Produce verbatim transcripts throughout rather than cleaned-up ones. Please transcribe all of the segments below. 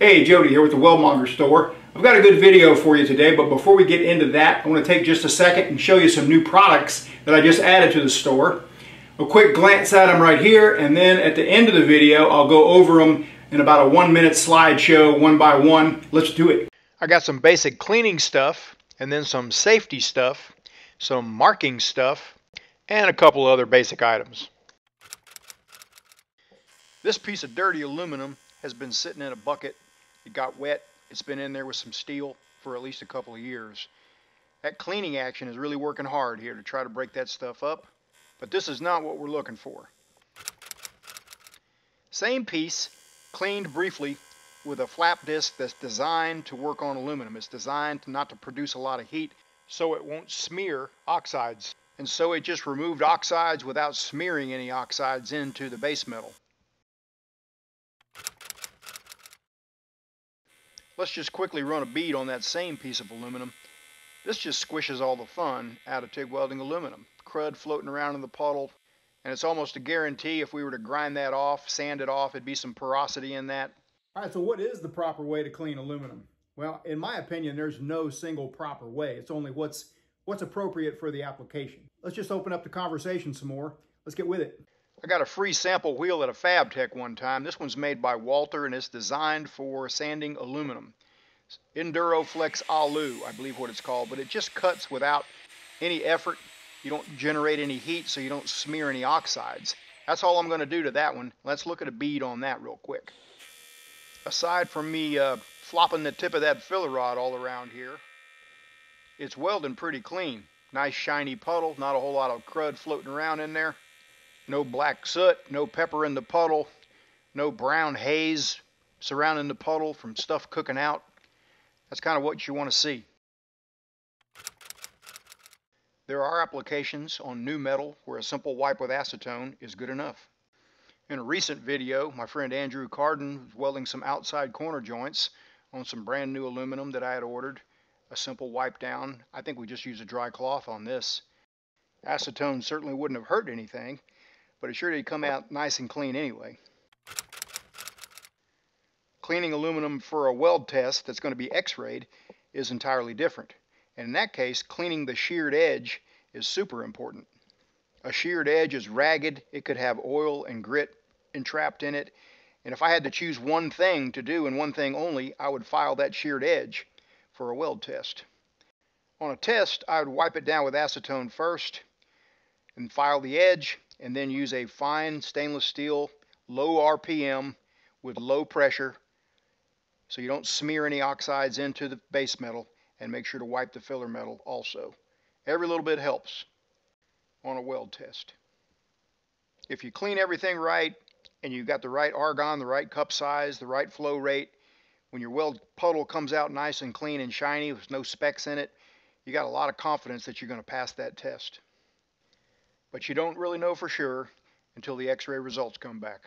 Hey, Jody here with the Weldmonger Store. I've got a good video for you today, but before we get into that, I want to take just a second and show you some new products that I just added to the store. A quick glance at them right here, and then at the end of the video, I'll go over them in about a one-minute slideshow, one by one. Let's do it. I got some basic cleaning stuff, and then some safety stuff, some marking stuff, and a couple other basic items. This piece of dirty aluminum has been sitting in a bucket. It got wet, it's been in there with some steel for at least a couple of years. That cleaning action is really working hard here to try to break that stuff up, but this is not what we're looking for. Same piece, cleaned briefly with a flap disc that's designed to work on aluminum. It's designed not to produce a lot of heat so it won't smear oxides. And so it just removed oxides without smearing any oxides into the base metal. Let's just quickly run a bead on that same piece of aluminum. This just squishes all the fun out of TIG welding aluminum. Crud floating around in the puddle, and it's almost a guarantee if we were to grind that off, sand it off, it'd be some porosity in that. All right, so what is the proper way to clean aluminum? Well, in my opinion, there's no single proper way. It's only what's, what's appropriate for the application. Let's just open up the conversation some more. Let's get with it. I got a free sample wheel at a Fabtech one time. This one's made by Walter and it's designed for sanding aluminum. Enduro Flex Alu, I believe what it's called, but it just cuts without any effort. You don't generate any heat, so you don't smear any oxides. That's all I'm going to do to that one. Let's look at a bead on that real quick. Aside from me uh, flopping the tip of that filler rod all around here, it's welding pretty clean. Nice shiny puddle, not a whole lot of crud floating around in there. No black soot, no pepper in the puddle, no brown haze surrounding the puddle from stuff cooking out. That's kind of what you want to see. There are applications on new metal where a simple wipe with acetone is good enough. In a recent video, my friend Andrew Carden was welding some outside corner joints on some brand new aluminum that I had ordered. A simple wipe down. I think we just used a dry cloth on this. Acetone certainly wouldn't have hurt anything, but it sure did come out nice and clean anyway. Cleaning aluminum for a weld test that's going to be x-rayed is entirely different. And in that case, cleaning the sheared edge is super important. A sheared edge is ragged. It could have oil and grit entrapped in it. And if I had to choose one thing to do and one thing only, I would file that sheared edge for a weld test. On a test, I would wipe it down with acetone first and file the edge, and then use a fine stainless steel, low R P M with low pressure so you don't smear any oxides into the base metal, and make sure to wipe the filler metal also. Every little bit helps on a weld test. If you clean everything right and you've got the right argon, the right cup size, the right flow rate, when your weld puddle comes out nice and clean and shiny with no specks in it, you got a lot of confidence that you're going to pass that test. But you don't really know for sure until the x-ray results come back.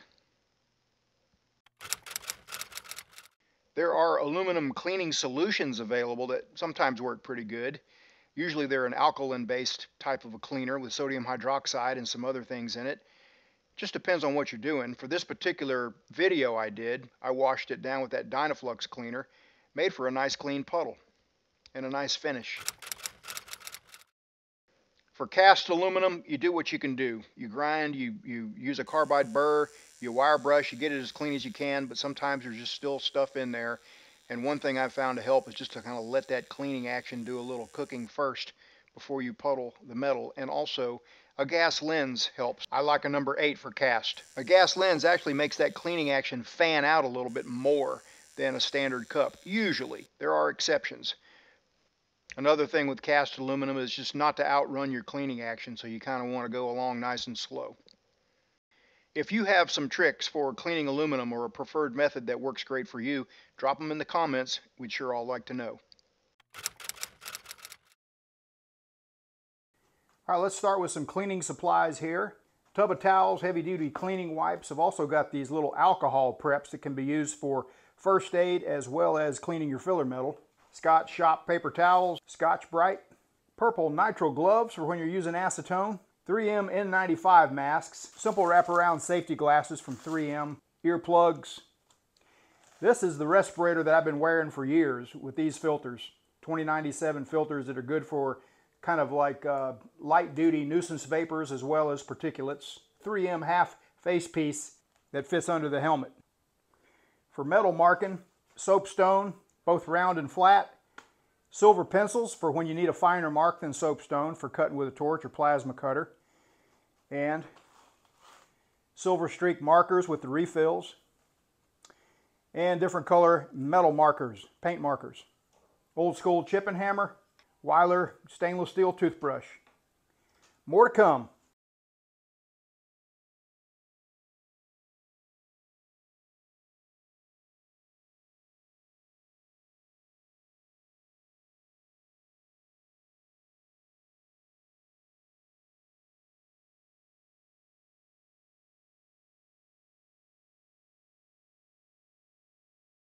There are aluminum cleaning solutions available that sometimes work pretty good. Usually they're an alkaline-based type of a cleaner with sodium hydroxide and some other things in it. Just depends on what you're doing. For this particular video I did, I washed it down with that Dynaflux cleaner, made for a nice clean puddle and a nice finish. For cast aluminum, you do what you can do. You grind, you, you use a carbide burr, you wire brush, you get it as clean as you can, but sometimes there's just still stuff in there. And one thing I've found to help is just to kind of let that cleaning action do a little cooking first before you puddle the metal. And also, a gas lens helps. I like a number eight for cast. A gas lens actually makes that cleaning action fan out a little bit more than a standard cup. Usually, there are exceptions. Another thing with cast aluminum is just not to outrun your cleaning action, so you kind of want to go along nice and slow. If you have some tricks for cleaning aluminum or a preferred method that works great for you, drop them in the comments. We'd sure all like to know. All right, let's start with some cleaning supplies here. Tub of towels, heavy-duty cleaning wipes. I've also got these little alcohol preps that can be used for first aid as well as cleaning your filler metal. Scotch shop paper towels, Scotch-Brite, purple nitrile gloves for when you're using acetone, three M N ninety-five masks, simple wraparound safety glasses from three M, earplugs, This is the respirator that I've been wearing for years with these filters, twenty ninety-seven filters that are good for kind of like uh, light duty nuisance vapors as well as particulates. three M half face piece that fits under the helmet. For metal marking, soapstone, both round and flat. Silver pencils for when you need a finer mark than soapstone for cutting with a torch or plasma cutter. And silver streak markers with the refills. And different color metal markers, paint markers. Old school chip and hammer, Weiler stainless steel toothbrush. More to come.